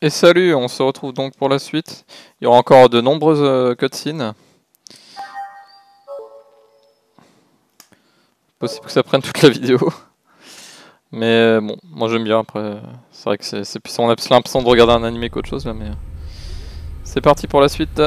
Et salut, on se retrouve donc pour la suite. Il y aura encore de nombreuses cutscenes. Possible que ça prenne toute la vidéo. Mais bon, moi j'aime bien. Après, c'est vrai que c'est puissant. On a plus l'impression de regarder un animé qu'autre chose là, mais. C'est parti pour la suite.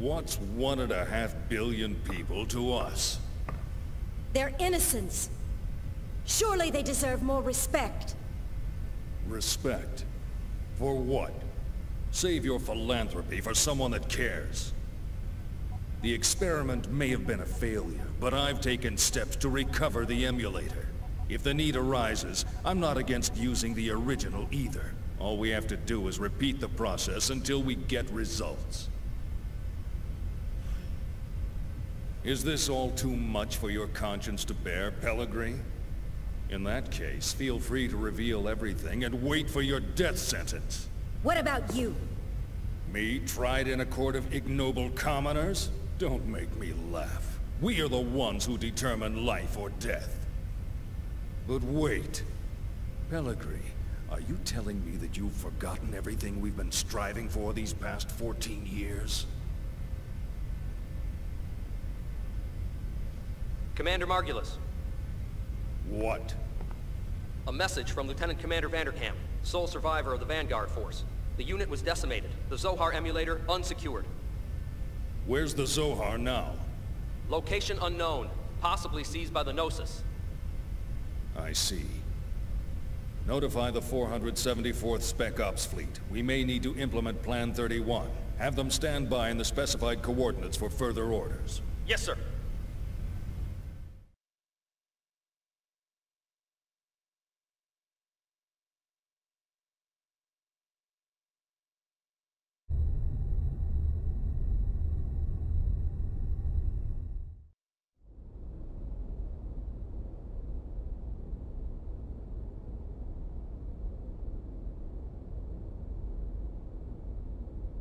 What's 1.5 billion people to us? Their innocence. Surely they deserve more respect. Respect? For what? Save your philanthropy for someone that cares. The experiment may have been a failure, but I've taken steps to recover the emulator. If the need arises, I'm not against using the original either. All we have to do is repeat the process until we get results. Is this all too much for your conscience to bear, Pellegrin? In that case, feel free to reveal everything and wait for your death sentence. What about you? Me, tried in a court of ignoble commoners? Don't make me laugh. We are the ones who determine life or death. But wait. Pellegrin, are you telling me that you've forgotten everything we've been striving for these past 14 years? Commander Margulis. What? A message from Lieutenant Commander Vanderkam, sole survivor of the Vanguard Force. The unit was decimated. The Zohar emulator unsecured. Where's the Zohar now? Location unknown. Possibly seized by the Gnosis. I see. Notify the 474th Spec Ops Fleet. We may need to implement Plan 31. Have them stand by in the specified coordinates for further orders. Yes, sir.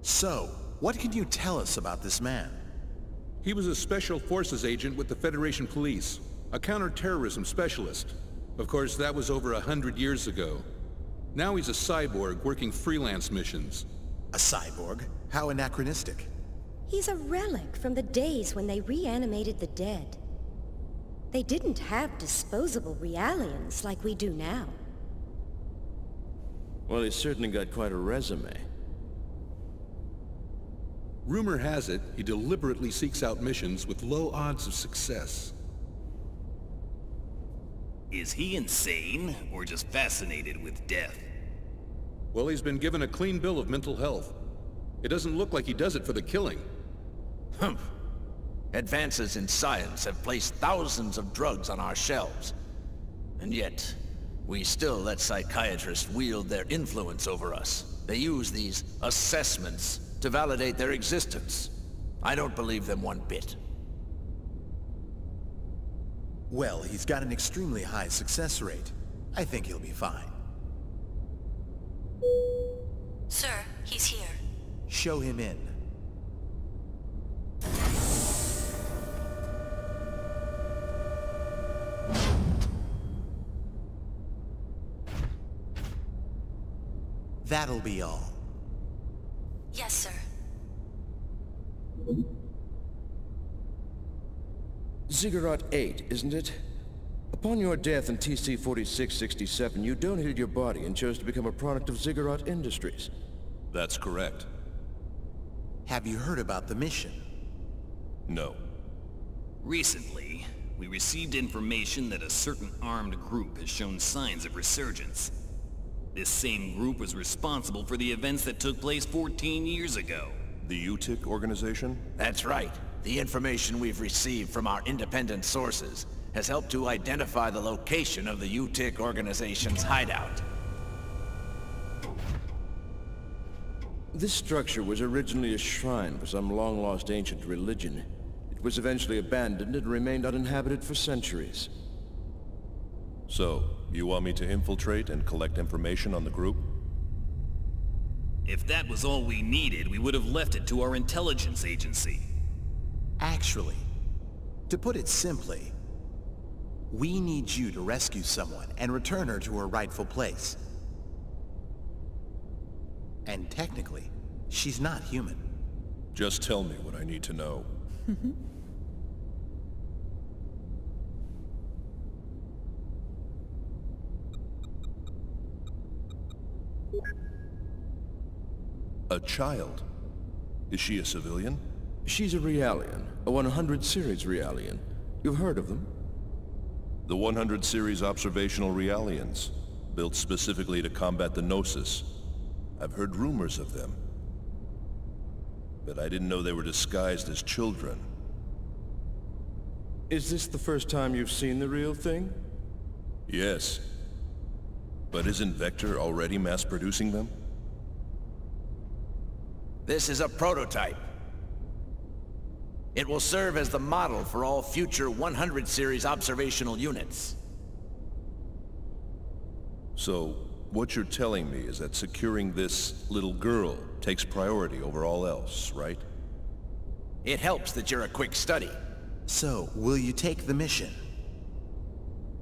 So, what can you tell us about this man? He was a Special Forces agent with the Federation Police, a counter-terrorism specialist. Of course, that was over 100 years ago. Now he's a cyborg working freelance missions. A cyborg? How anachronistic. He's a relic from the days when they reanimated the dead. They didn't have disposable Realians like we do now. Well, he's certainly got quite a resume. Rumor has it, he deliberately seeks out missions with low odds of success. Is he insane, or just fascinated with death? Well, he's been given a clean bill of mental health. It doesn't look like he does it for the killing. Humph. Advances in science have placed thousands of drugs on our shelves. And yet, we still let psychiatrists wield their influence over us. They use these assessments to validate their existence. I don't believe them one bit. Well, he's got an extremely high success rate. I think he'll be fine. Sir, he's here. Show him in. That'll be all. Yes, sir. Ziggurat 8, isn't it? Upon your death in TC-4667, you donated your body and chose to become a product of Ziggurat Industries. That's correct. Have you heard about the mission? No. Recently, we received information that a certain armed group has shown signs of resurgence. This same group was responsible for the events that took place 14 years ago. The UTIC organization? That's right. The information we've received from our independent sources has helped to identify the location of the UTIC organization's hideout. This structure was originally a shrine for some long-lost ancient religion. It was eventually abandoned and remained uninhabited for centuries. So, you want me to infiltrate and collect information on the group? If that was all we needed, we would have left it to our intelligence agency. Actually, to put it simply, we need you to rescue someone and return her to her rightful place. And technically, she's not human. Just tell me what I need to know. A child? Is she a civilian? She's a Realian, a 100 series Realian. You've heard of them? The 100 series observational Realians, built specifically to combat the Gnosis. I've heard rumors of them, but I didn't know they were disguised as children. Is this the first time you've seen the real thing? Yes. But isn't Vector already mass-producing them? This is a prototype. It will serve as the model for all future 100 series observational units. So, what you're telling me is that securing this little girl takes priority over all else, right? It helps that you're a quick study. So, will you take the mission?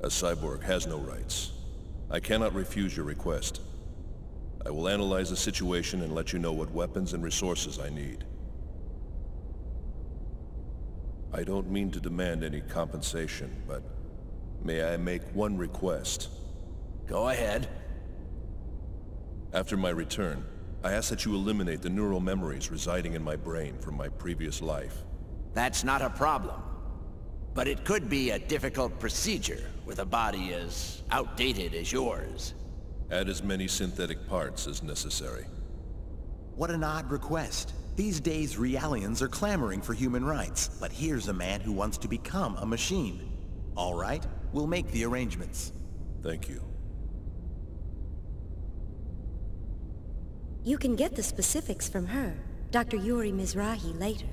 A cyborg has no rights. I cannot refuse your request. I will analyze the situation and let you know what weapons and resources I need. I don't mean to demand any compensation, but may I make one request? Go ahead. After my return, I ask that you eliminate the neural memories residing in my brain from my previous life. That's not a problem. But it could be a difficult procedure with a body as outdated as yours. Add as many synthetic parts as necessary. What an odd request. These days, Realians are clamoring for human rights, but here's a man who wants to become a machine. All right, we'll make the arrangements. Thank you. You can get the specifics from her, Dr. Yuri Mizrahi, later.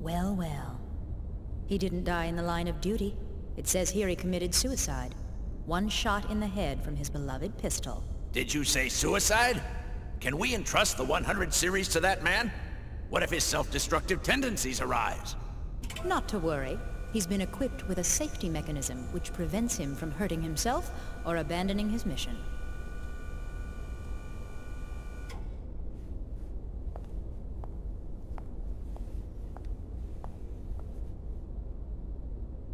Well, well. He didn't die in the line of duty. It says here he committed suicide. One shot in the head from his beloved pistol. Did you say suicide? Can we entrust the 100 series to that man? What if his self-destructive tendencies arise? Not to worry. He's been equipped with a safety mechanism which prevents him from hurting himself or abandoning his mission.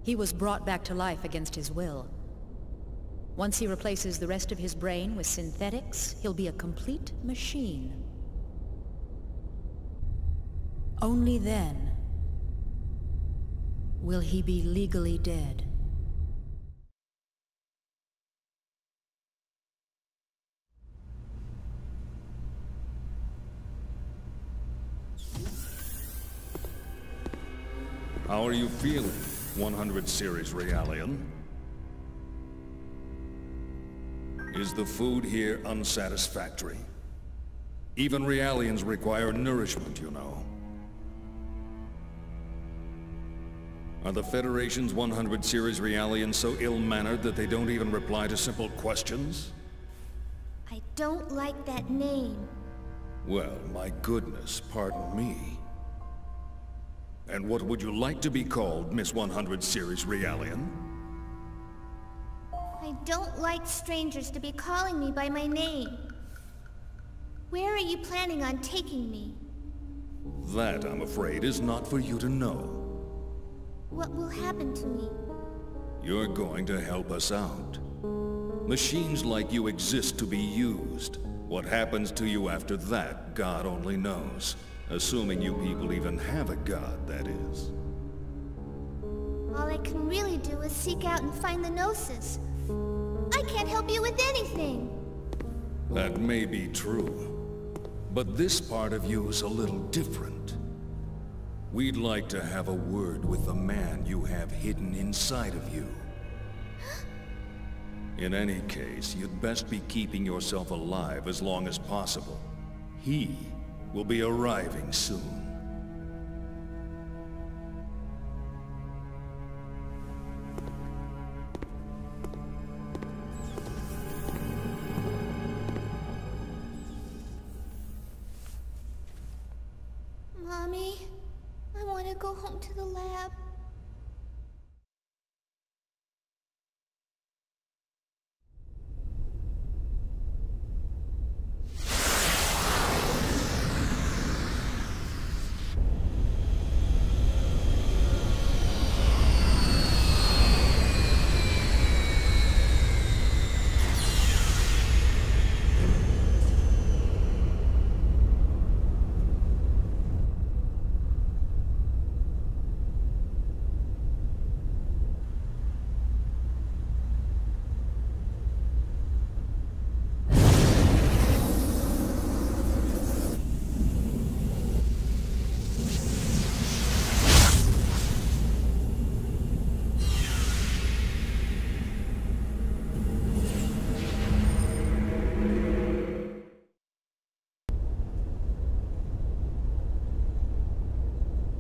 He was brought back to life against his will. Once he replaces the rest of his brain with synthetics, he'll be a complete machine. Only then will he be legally dead. How are you feeling? 100 series Realian. Is the food here unsatisfactory? Even Realians require nourishment, you know. Are the Federation's 100 series Realians so ill-mannered that they don't even reply to simple questions? I don't like that name. Well, my goodness, pardon me. And what would you like to be called, Miss 100 Series Realian? I don't like strangers to be calling me by my name. Where are you planning on taking me? That, I'm afraid, is not for you to know. What will happen to me? You're going to help us out. Machines like you exist to be used. What happens to you after that, God only knows. Assuming you people even have a god, that is. All I can really do is seek out and find the Gnosis. I can't help you with anything! That may be true. But this part of you is a little different. We'd like to have a word with the man you have hidden inside of you. In any case, you'd best be keeping yourself alive as long as possible. He will be arriving soon.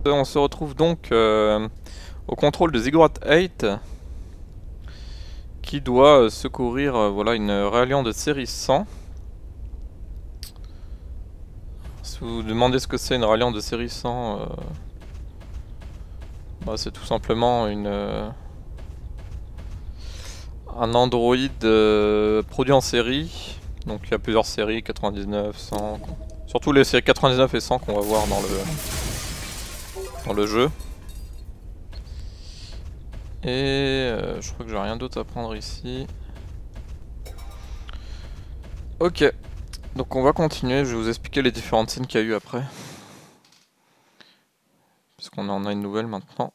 On se retrouve donc au contrôle de Ziggurat 8 qui doit secourir voilà, une Realian de série 100. Si vous vous demandez ce que c'est une Realian de série 100, c'est tout simplement un androïde produit en série. Donc il y a plusieurs séries, 99, 100, surtout les séries 99 et 100 qu'on va voir dans le jeu. Et je crois que j'ai rien d'autre à prendre ici. Ok, donc on va continuer, je vais vous expliquer les différentes scènes qu'il y a eu après, puisqu'on en a une nouvelle maintenant.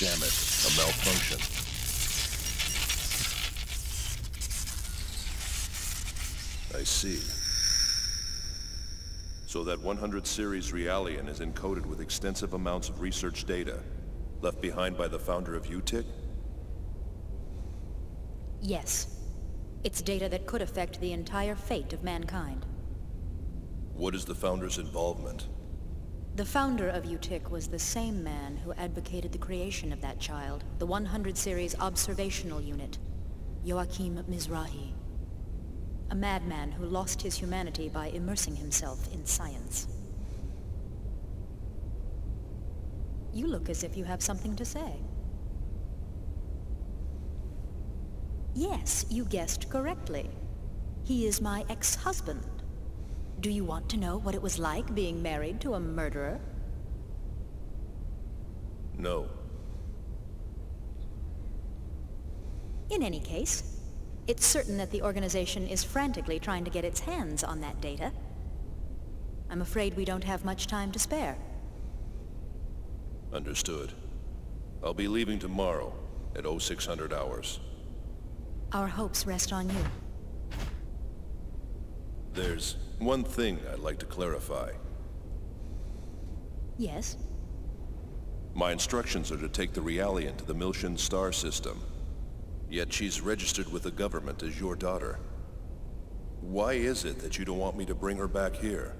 Damn it, a malfunction. I see. So that 100 series Realian is encoded with extensive amounts of research data, left behind by the founder of UTIC? Yes. It's data that could affect the entire fate of mankind. What is the founder's involvement? The founder of UTIC was the same man who advocated the creation of that child, the 100 series observational unit, Joachim Mizrahi. A madman who lost his humanity by immersing himself in science. You look as if you have something to say. Yes, you guessed correctly. He is my ex-husband. Do you want to know what it was like being married to a murderer? No. In any case, it's certain that the organization is frantically trying to get its hands on that data. I'm afraid we don't have much time to spare. Understood. I'll be leaving tomorrow at 0600 hours. Our hopes rest on you. There's one thing I'd like to clarify. Yes? My instructions are to take the Realian to the Milshin star system. Yet she's registered with the government as your daughter. Why is it that you don't want me to bring her back here?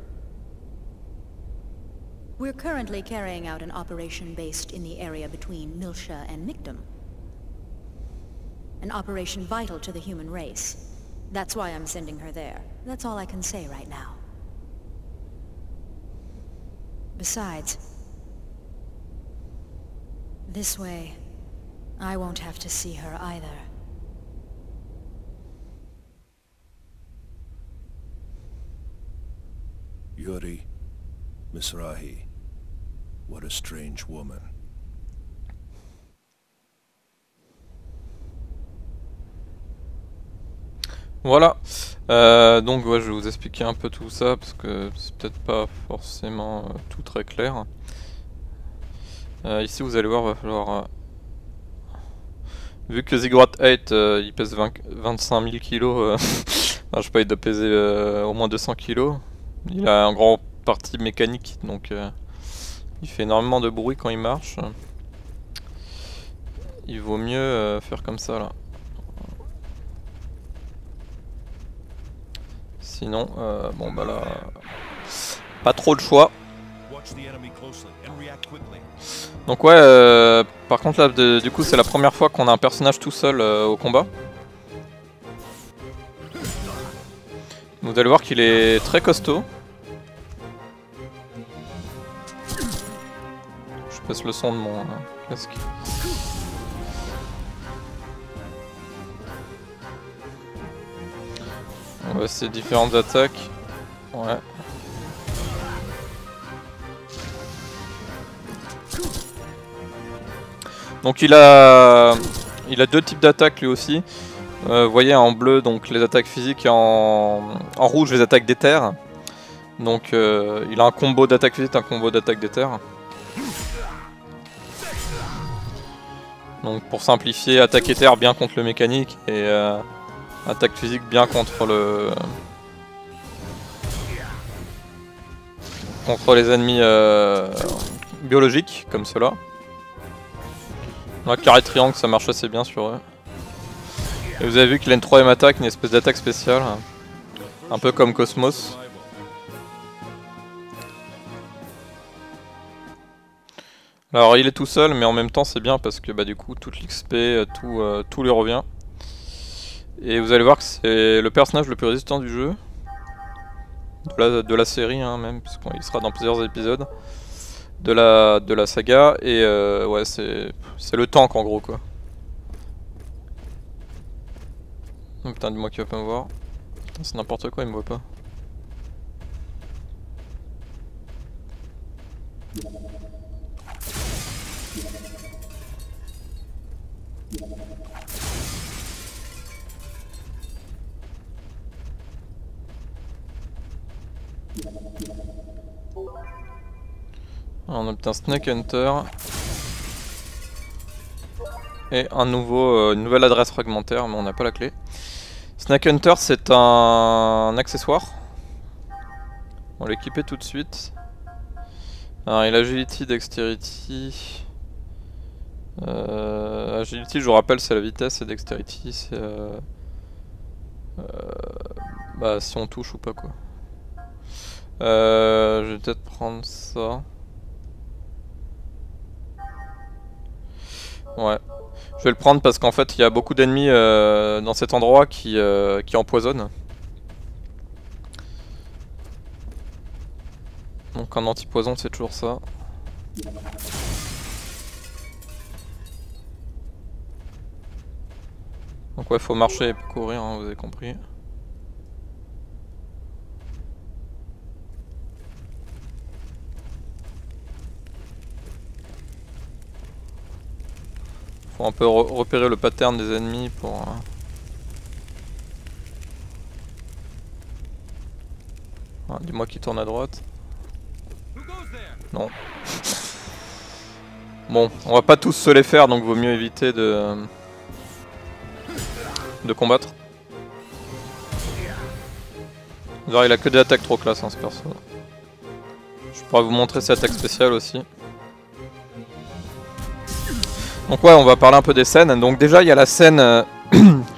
We're currently carrying out an operation based in the area between Miltia and Mictum. An operation vital to the human race. That's why I'm sending her there. That's all I can say right now. Besides, this way, I won't have to see her either. Yuri Mizrahi. What a strange woman. Voilà, donc ouais, je vais vous expliquer un peu tout ça parce que c'est peut-être pas forcément tout très clair. Ici vous allez voir, va falloir... vu que Ziggurat 8 il pèse 25 000 kg, enfin, je sais pas, il doit peser au moins 200 kg. Il a un grand parti mécanique, donc il fait énormément de bruit quand il marche. Il vaut mieux faire comme ça là. Sinon, bon bah là, pas trop de choix. Donc ouais, par contre là, du coup c'est la première fois qu'on a un personnage tout seul au combat. Vous allez voir qu'il est très costaud. Je passe le son de mon casque. On va essayer différentes attaques. Ouais. Donc il a deux types d'attaques lui aussi. Vous voyez en bleu donc les attaques physiques et en rouge les attaques d'éther. Donc il a un combo d'attaque physique et un combo d'attaque d'éther. Donc pour simplifier, attaque éther bien contre le mécanique et attaque physique bien contre le... contre les ennemis biologiques, comme cela. Là, carré triangle, ça marche assez bien sur eux. Et vous avez vu qu'il a une troisième attaque, une espèce d'attaque spéciale. Un peu comme Kos-Mos. Alors il est tout seul, mais en même temps c'est bien parce que bah, du coup toute l'XP, tout lui revient. Et vous allez voir que c'est le personnage le plus résistant du jeu, de la série hein, même, parce qu'il sera dans plusieurs épisodes de la saga, et ouais c'est le tank en gros quoi. Oh putain, dis-moi qu'il va pas me voir. Putain, c'est n'importe quoi, il me voit pas. On obtient Snake Hunter et une nouvelle adresse fragmentaire, mais on n'a pas la clé. Snake Hunter, c'est un accessoire. On va l'équiper tout de suite. Alors il a Agility, Dexterity. Agility, je vous rappelle, c'est la vitesse, et Dexterity, c'est bah si on touche ou pas quoi. Je vais peut-être prendre ça. Ouais, je vais le prendre parce qu'en fait il y a beaucoup d'ennemis dans cet endroit qui empoisonnent. Donc un anti-poison, c'est toujours ça. Donc ouais, faut marcher et pas courir, hein, vous avez compris. Faut un peu repérer le pattern des ennemis pour... Ah, dis-moi qui tourne à droite. Non. Bon, on va pas tous se les faire, donc vaut mieux éviter de combattre. Genre il a que des attaques trop classe hein, ce perso. Je pourrais vous montrer ses attaques spéciales aussi. Donc ouais, on va parler un peu des scènes. Donc déjà il y a la scène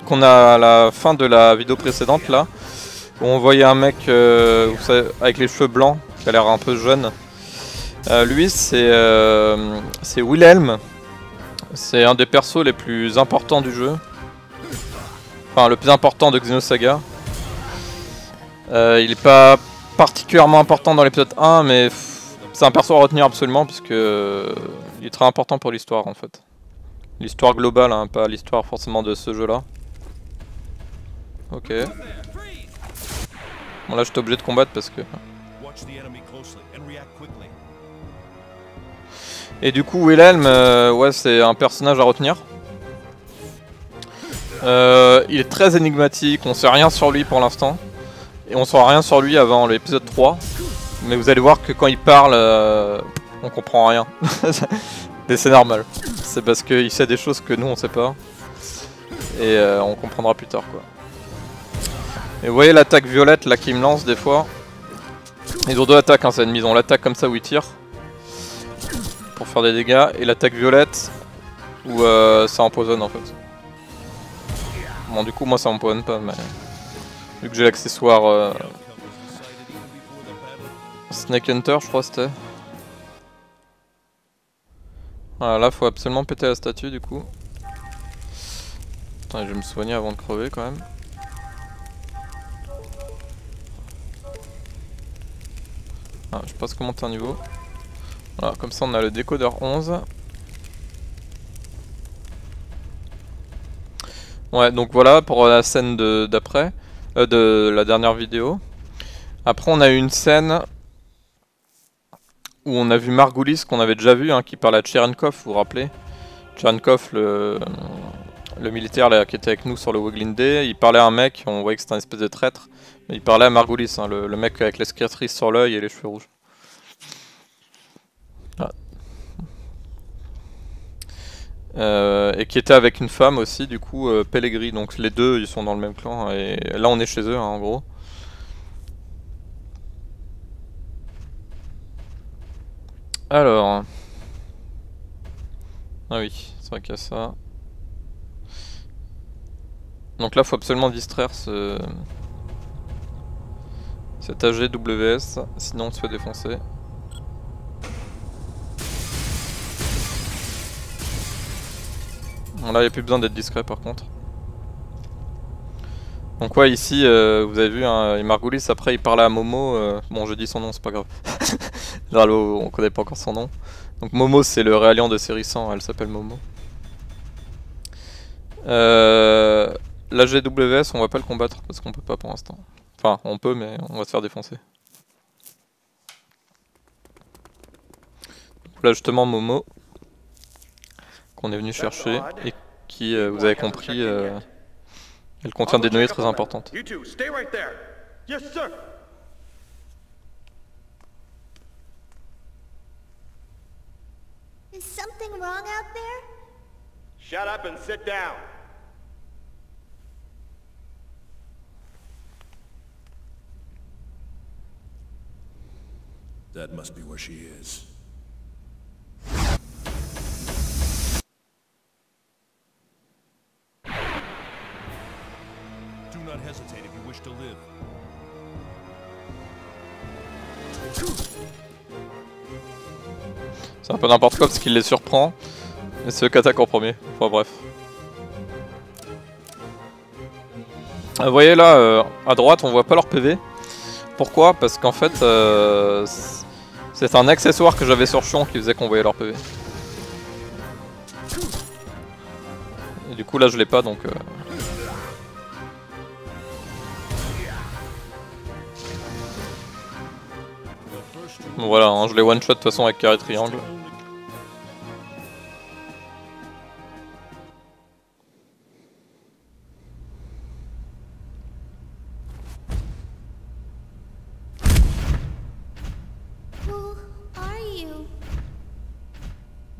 qu'on a à la fin de la vidéo précédente là, où on voyait un mec vous savez, avec les cheveux blancs, qui a l'air un peu jeune. Lui c'est Wilhelm, c'est un des persos les plus importants du jeu. enfin le plus important de Xenosaga. Il est pas particulièrement important dans l'épisode 1, mais c'est un perso à retenir absolument parce que il est très important pour l'histoire en fait. L'histoire globale, hein, pas l'histoire forcément de ce jeu-là. Ok. Bon là j'étais obligé de combattre parce que... Et du coup Wilhelm, ouais c'est un personnage à retenir. Il est très énigmatique, on sait rien sur lui pour l'instant. Et on saura rien sur lui avant l'épisode 3. Mais vous allez voir que quand il parle, on comprend rien. Mais c'est normal. C'est parce qu'il sait des choses que nous on sait pas. Et on comprendra plus tard quoi. Et vous voyez l'attaque violette là qui me lance des fois. Ils ont deux attaques hein, c'est une mise, on l'attaque comme ça où il tire pour faire des dégâts, et l'attaque violette où ça empoisonne en fait. Bon du coup moi ça empoisonne pas mais vu que j'ai l'accessoire Snake Hunter je crois c'était. Voilà là faut absolument péter la statue du coup. Attends, je vais me soigner avant de crever quand même. Ah, je pense qu'on monte un niveau. Voilà, comme ça on a le décodeur 11. Ouais, donc voilà pour la scène d'après, de la dernière vidéo. Après on a eu une scène où on a vu Margulis qu'on avait déjà vu, hein, qui parlait à Cherenkov, vous vous rappelez. Cherenkov, le militaire là, qui était avec nous sur le Woglinde, il parlait à un mec, on voyait que c'était un espèce de traître. Il parlait à Margulis, hein, le mec avec la cicatrice sur l'œil et les cheveux rouges. Ah. Et qui était avec une femme aussi, du coup, Pellegrin. Donc les deux, ils sont dans le même clan. Et là, on est chez eux, hein, en gros. Alors. Ah oui, c'est vrai qu'il y a ça. Donc là, faut absolument distraire ce... Cet AGWS, sinon on se fait défoncer. Bon là il n'y a plus besoin d'être discret par contre. Donc ouais ici vous avez vu hein, et Margulis après il parlait à Momo, bon je dis son nom c'est pas grave. Là on connaît pas encore son nom. Donc Momo c'est le Realian de série 100, elle s'appelle Momo. L'AGWS on va pas le combattre parce qu'on peut pas pour l'instant. Enfin, on peut, mais on va se faire défoncer. Donc là, justement, Momo, qu'on est venu chercher, et qui, vous avez compris, elle contient des données très importantes. That must be where she is. Do not hesitate if you wish to live. C'est un peu n'importe quoi parce qu'il les surprend. Et c'est eux qui attaquent en premier. Enfin bref. Vous voyez là, à droite, on voit pas leur PV. Pourquoi? Parce qu'en fait, c'est un accessoire que j'avais sur Shion qui faisait qu'on voyait leur PV. Et du coup là je l'ai pas donc... Bon, voilà, hein, je l'ai one shot de toute façon avec carré triangle.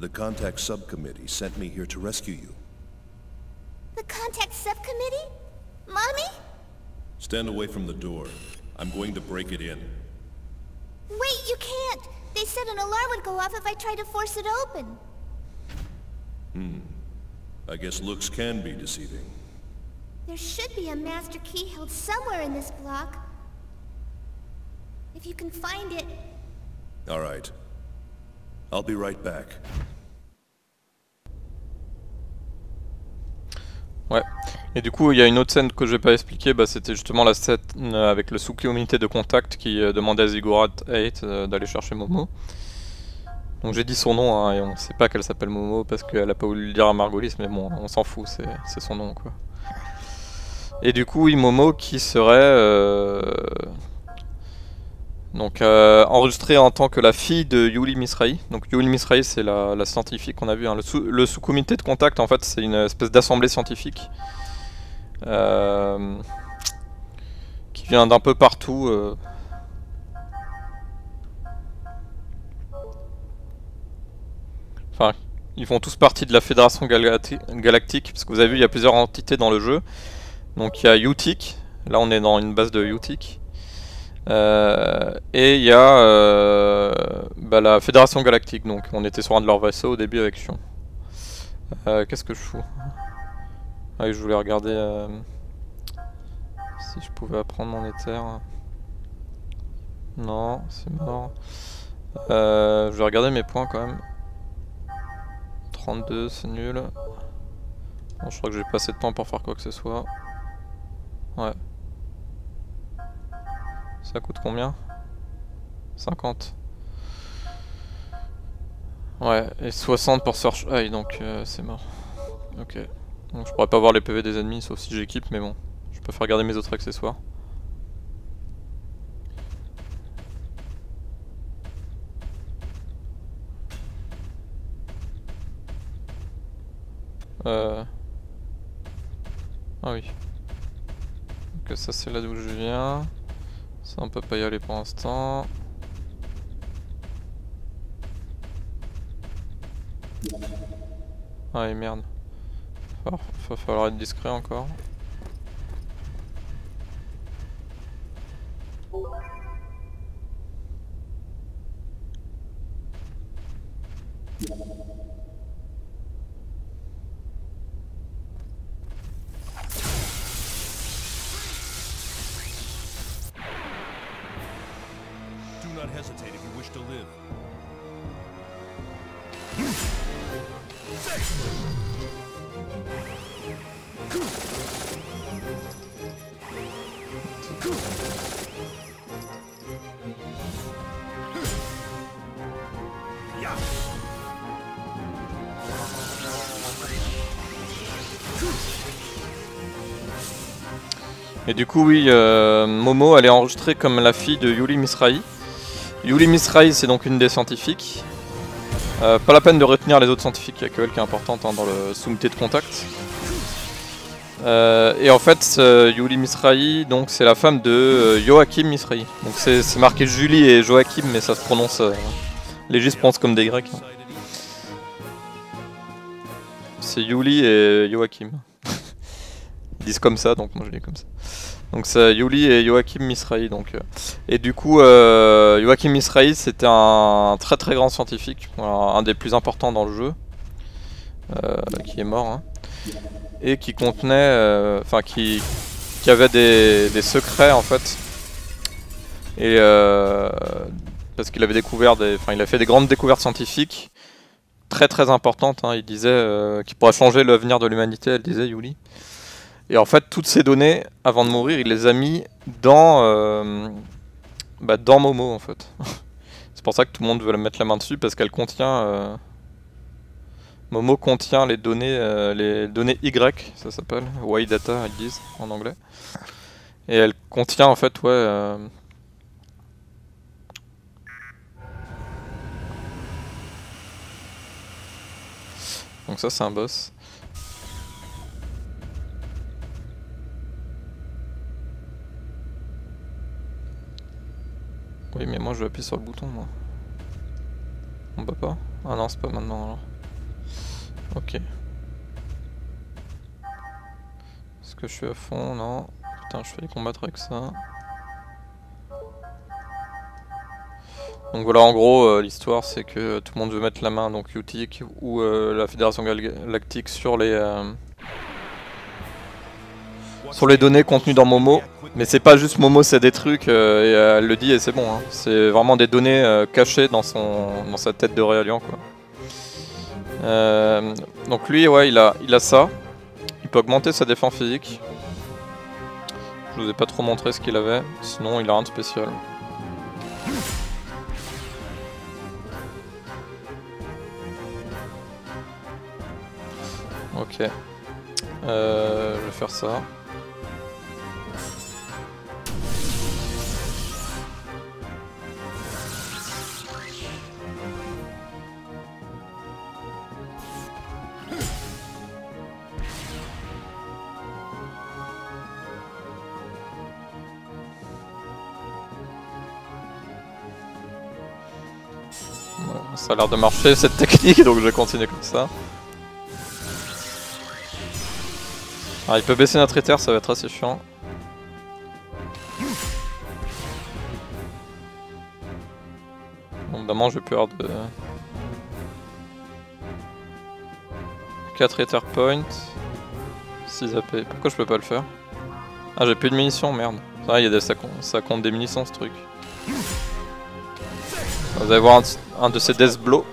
The Contact Subcommittee sent me here to rescue you. The Contact Subcommittee? Mommy? Stand away from the door. I'm going to break it in. Wait, you can't! They said an alarm would go off if I tried to force it open. I guess looks can be deceiving. There should be a master key held somewhere in this block. If you can find it... All right. I'll be right back. Ouais, Et du coup il y a une autre scène que je vais pas expliquer, bah, c'était justement la scène avec le sous-comité de contact qui demandait à Ziggurat 8 d'aller chercher Momo. Donc j'ai dit son nom hein, et on sait pas qu'elle s'appelle Momo parce qu'elle a pas voulu le dire à Margulis, mais bon on s'en fout, c'est son nom quoi. Et du coup Momo qui serait enregistrée en tant que la fille de Yuri Mizrahi. Donc Yuri Mizrahi c'est la scientifique qu'on a vu, hein. Le sous-comité de contact en fait c'est une espèce d'assemblée scientifique qui vient d'un peu partout Enfin, ils font tous partie de la Fédération Galactique, parce que vous avez vu, il y a plusieurs entités dans le jeu. Donc il y a UTIC, là on est dans une base de UTIC. Et il y a la Fédération Galactique, donc on était sur un de leurs vaisseaux au début avec Shion. Qu'est-ce que je fous? Ah oui, je voulais regarder si je pouvais apprendre mon éther. Non, c'est mort. Je vais regarder mes points quand même. 32, c'est nul. Bon, je crois que j'ai pas assez de temps pour faire quoi que ce soit. Ouais. Ça coûte combien? 50. Ouais, et 60 pour search. Ah, donc c'est mort. Ok. Donc je pourrais pas voir les PV des ennemis sauf si j'équipe, mais bon. Je peux faire garder mes autres accessoires. Ah oui. Donc ça c'est là d'où je viens. Ça on peut pas y aller pour l'instant. Ah et merde. Va falloir être discret encore. Et du coup oui, Momo elle est enregistrée comme la fille de Yuri Mizrahi. Yuri Mizrahi c'est donc une des scientifiques. Pas la peine de retenir les autres scientifiques, il n'y a que elle qui est importante hein, dans le sous-comité de contact. Et en fait Yuri Mizrahi donc c'est la femme de Joachim Mizrahi. Donc c'est marqué Julie et Joachim mais ça se prononce... les J se prononcent comme des Grecs. Hein. C'est Yuri et Joachim. Ils disent comme ça, donc moi je dis comme ça. Donc c'est Yuri et Joachim Mizrahi. Donc. Et du coup, Joachim Mizrahi c'était un très très grand scientifique, un des plus importants dans le jeu, qui est mort, hein, et qui contenait, qui avait des secrets en fait, et parce qu'il avait découvert, il a fait des grandes découvertes scientifiques, très très importantes. Hein, il disait qu'il pourrait changer l'avenir de l'humanité, elle disait Yuri. Et en fait, toutes ces données, avant de mourir, il les a mis dans, dans Momo, en fait. C'est pour ça que tout le monde veut mettre la main dessus, parce qu'elle contient... Momo contient les données Y, ça s'appelle, Y-Data, ils disent, en anglais. Et elle contient, en fait, ouais... Donc ça, c'est un boss. Oui mais moi je vais appuyer sur le bouton moi. On peut pas? Ah non c'est pas maintenant alors. Ok. Est-ce que je suis à fond? Non. Putain je fais les combattre avec ça. Donc voilà en gros l'histoire c'est que tout le monde veut mettre la main, donc UTIC ou la Fédération Galactique sur les données contenues dans Momo. Mais c'est pas juste Momo, c'est des trucs, et elle le dit et c'est bon. Hein. C'est vraiment des données cachées dans sa tête de Realian, quoi. Donc lui, ouais, il a ça. Il peut augmenter sa défense physique. Je vous ai pas trop montré ce qu'il avait, sinon il a rien de spécial. Ok, je vais faire ça. Ça a l'air de marcher cette technique, donc je vais continuer comme ça. Alors, il peut baisser notre ITER, ça va être assez chiant. Bon, évidemment, je vais plus avoir de 4 ITER points, 6 AP. Pourquoi je peux pas le faire? Ah, j'ai plus de munitions, merde. Ah, ça compte des munitions ce truc. Vous allez voir un de ces death blows.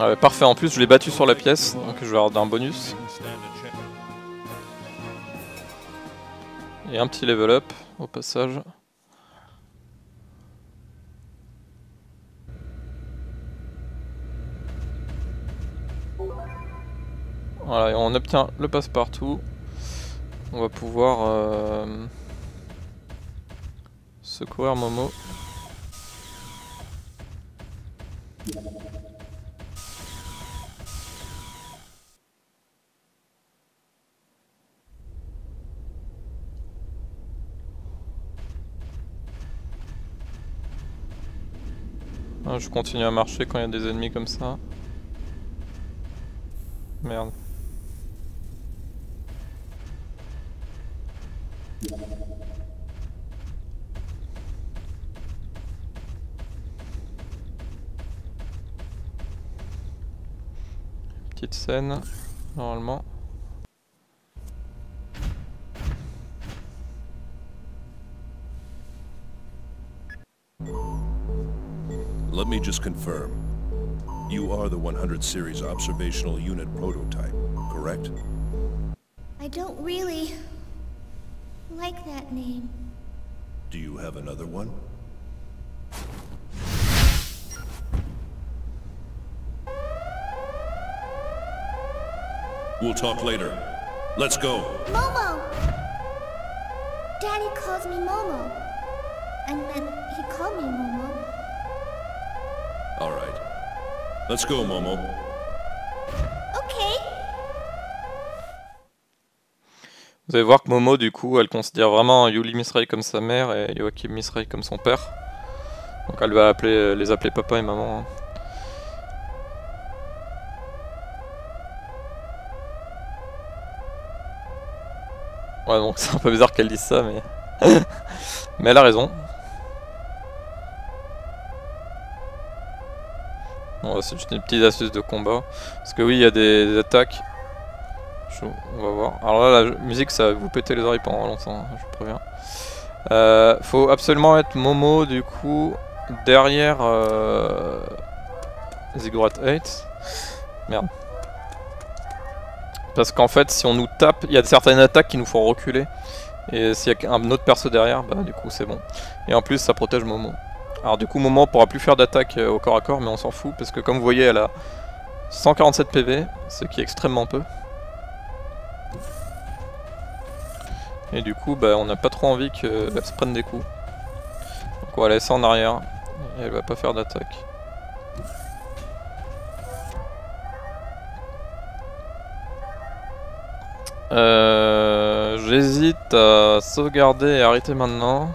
Ah ouais, parfait, en plus je l'ai battu sur la pièce, donc je vais avoir un bonus. Et un petit level up au passage. Voilà, et on obtient le passe-partout. On va pouvoir secourir Momo. Ah, je continue à marcher quand il y a des ennemis comme ça. Merde. Petite scène, normalement. Let me just confirm. You are the 100 series observational unit prototype, correct? I don't really like that name. Do you have another one? We'll talk later. Let's go. Momo! Daddy calls me Momo. And then he called me Momo. All right. Let's go, Momo. Okay. Vous allez voir que Momo, du coup, elle considère vraiment Yuri Mizrahi comme sa mère et Joachim Mizrahi comme son père. Donc elle va les appeler papa et maman. Ouais, donc c'est un peu bizarre qu'elle dise ça, mais mais elle a raison. Bon, c'est juste une petite astuce de combat. Parce que oui, il y a des attaques. On va voir. Alors là, la musique, ça va vous péter les oreilles pendant longtemps, je vous préviens. Faut absolument être Momo, du coup, derrière Ziggurat 8. Merde. Parce qu'en fait, si on nous tape, il y a certaines attaques qui nous font reculer. Et s'il y a un autre perso derrière, bah du coup, c'est bon. Et en plus, ça protège Momo. Alors du coup, Momo pourra plus faire d'attaque au corps à corps, mais on s'en fout. Parce que comme vous voyez, elle a 147 PV, ce qui est extrêmement peu. Et du coup, bah, on n'a pas trop envie qu'elle se prenne des coups. Donc on va la laisser en arrière. Et elle va pas faire d'attaque. J'hésite à sauvegarder et arrêter maintenant.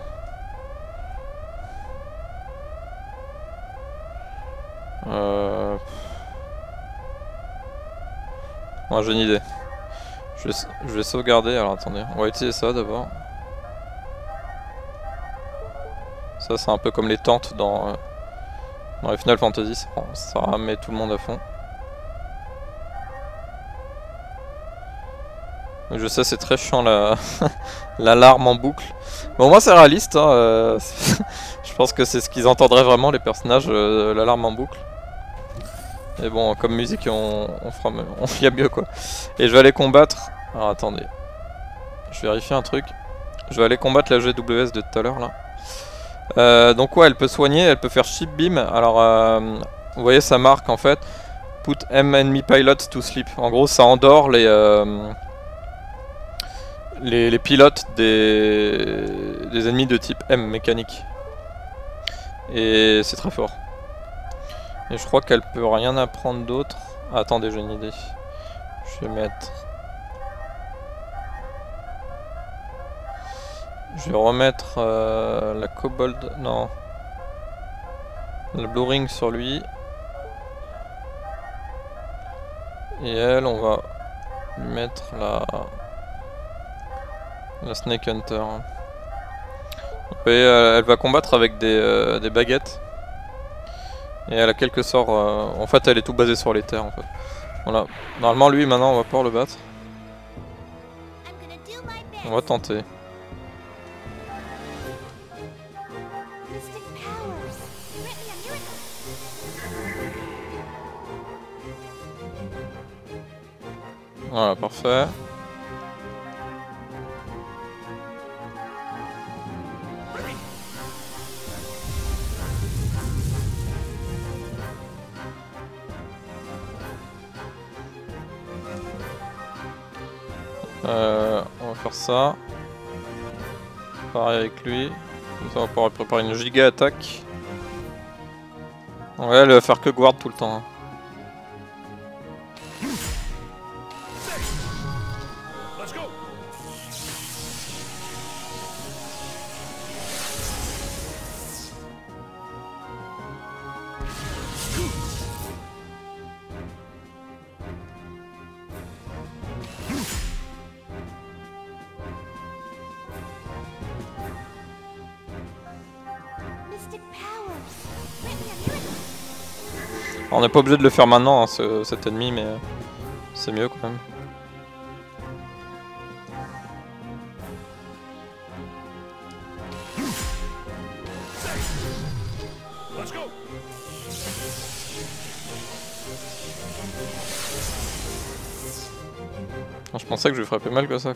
Ouais, j'ai une idée. Je vais sauvegarder, alors attendez, on va utiliser ça d'abord. Ça c'est un peu comme les tentes dans les Final Fantasy, ça remet tout le monde à fond. Je sais, c'est très chiant l'alarme en boucle. Bon, moi c'est réaliste, hein, je pense que c'est ce qu'ils entendraient vraiment, les personnages, l'alarme en boucle. Et bon, comme musique, on y a mieux quoi. Et je vais aller combattre. Alors attendez, je vérifie un truc. Je vais aller combattre la GWS de tout à l'heure là. Donc ouais, elle peut soigner, elle peut faire ship beam. Alors vous voyez sa marque en fait. Put M enemy pilots to sleep. En gros, ça endort les pilotes des ennemis de type M mécanique. Et c'est très fort. Et je crois qu'elle peut rien apprendre d'autre. Ah, attendez, j'ai une idée. Je vais mettre. Je vais remettre la kobold. Non. Le blue ring sur lui. Et elle, on va lui mettre la Snake Hunter. Et elle va combattre avec des baguettes. Et elle a quelques sorts. En fait, elle est tout basée sur les terres. En fait. Voilà. Normalement, lui, maintenant, on va pouvoir le battre. On va tenter. Voilà, parfait. On va faire ça. Pareil avec lui. Comme ça, on va pouvoir préparer une giga attaque. Ouais, elle va faire que guard tout le temps. Hein. On n'est pas obligé de le faire maintenant, hein, cet ennemi, mais c'est mieux quand même. Je pensais que je lui ferais plus mal que ça.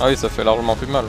Ah oui, ça fait largement plus mal.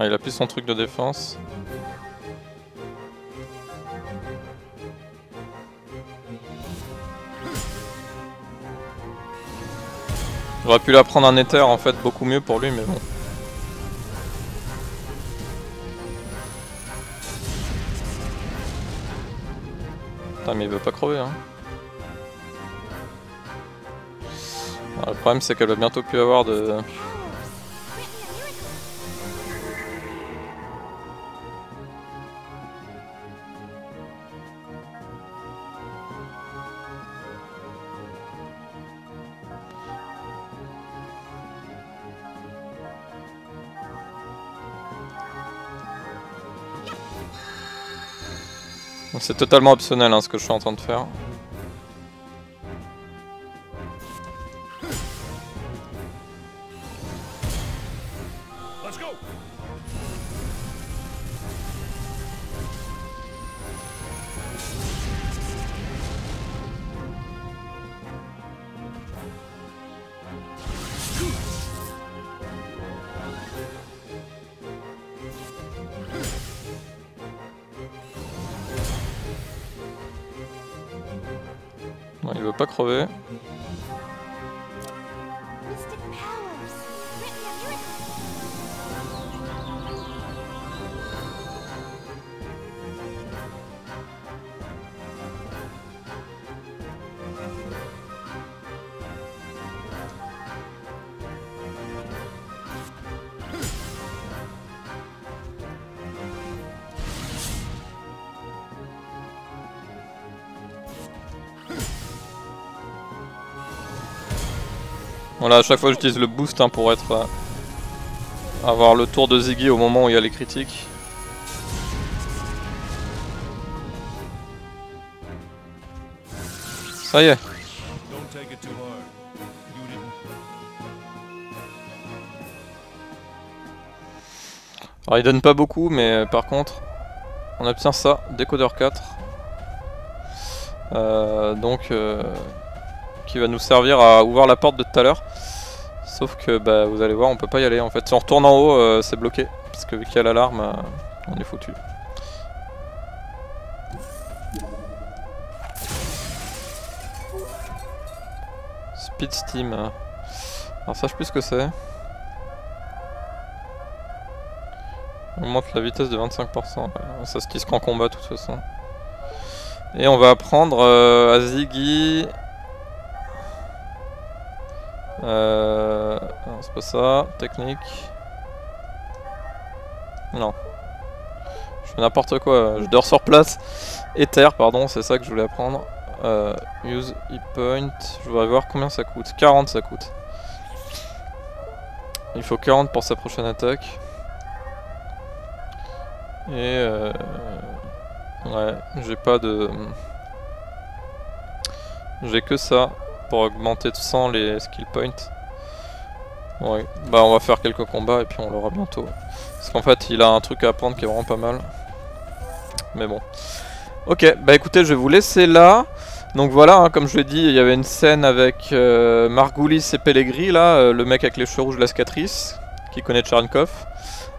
Ah, il appuie son truc de défense. J'aurais pu la prendre un éther en fait, beaucoup mieux pour lui, mais bon. Putain, mais il veut pas crever, hein. Alors, le problème, c'est qu'elle va bientôt plus avoir de. C'est totalement optionnel hein, ce que je suis en train de faire. Let's go. Bon, il veut pas crever. Voilà, à chaque fois j'utilise le boost hein, pour être avoir le tour de Ziggy au moment où il y a les critiques. Ça y est. Alors il donne pas beaucoup, mais par contre on obtient ça, décodeur 4. Qui va nous servir à ouvrir la porte de tout à l'heure. Sauf que bah, vous allez voir, on peut pas y aller en fait. Si on retourne en haut, c'est bloqué. Parce que vu qu'il y a l'alarme, on est foutu. Speed Steam. Alors ça, je sais plus ce que c'est. On augmente la vitesse de 25%. Ça se tisse qu'en combat de toute façon. Et on va apprendre à Ziggy... non, c'est pas ça, technique. Non. Je fais n'importe quoi, je dors sur place. Ether, pardon, c'est ça que je voulais apprendre. Use hit point. Je voudrais voir combien ça coûte. 40 ça coûte. Il faut 40 pour sa prochaine attaque. Et ouais, j'ai pas de... J'ai que ça. Pour augmenter de 100 les skill points. Ouais, bah on va faire quelques combats et puis on l'aura bientôt. Parce qu'en fait il a un truc à apprendre qui est vraiment pas mal. Mais bon. Ok, bah écoutez, je vais vous laisser là. Donc voilà, hein, comme je l'ai dit, il y avait une scène avec Margulis et Pellegrin là, le mec avec les cheveux rouges, la cicatrice, qui connaît Cherenkov.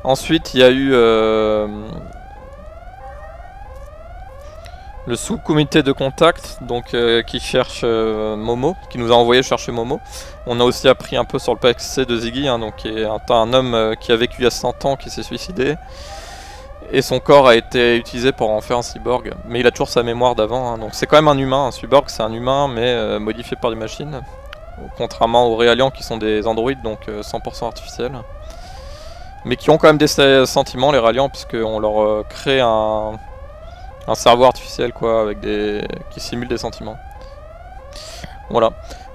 Ensuite il y a eu... le sous-comité de contact, donc qui cherche Momo, qui nous a envoyé chercher Momo. On a aussi appris un peu sur le passé de Ziggy, hein, donc qui est un homme qui a vécu il y a 100 ans, qui s'est suicidé. Et son corps a été utilisé pour en faire un cyborg. Mais il a toujours sa mémoire d'avant, hein, donc c'est quand même un humain. Un cyborg, c'est un humain, mais modifié par des machines. Contrairement aux Realian qui sont des androïdes, donc 100% artificiels. Mais qui ont quand même des sentiments, les Realian, puisqu'on leur crée un cerveau artificiel quoi, avec des qui simule des sentiments. Voilà.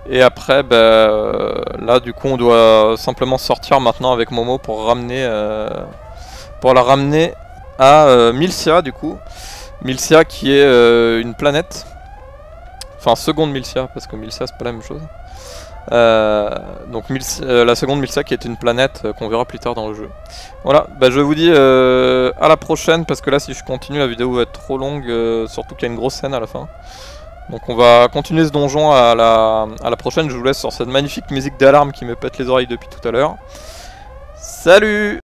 Et après, bah, là du coup on doit simplement sortir maintenant avec Momo pour ramener, pour la ramener à Miltia du coup. Miltia qui est une planète. Enfin seconde Miltia, parce que Miltia c'est pas la même chose. Donc la seconde Miltia qui est une planète qu'on verra plus tard dans le jeu. Voilà, bah, je vous dis à la prochaine, parce que là si je continue la vidéo va être trop longue, surtout qu'il y a une grosse scène à la fin. Donc on va continuer ce donjon à la prochaine. Je vous laisse sur cette magnifique musique d'alarme qui me pète les oreilles depuis tout à l'heure. Salut!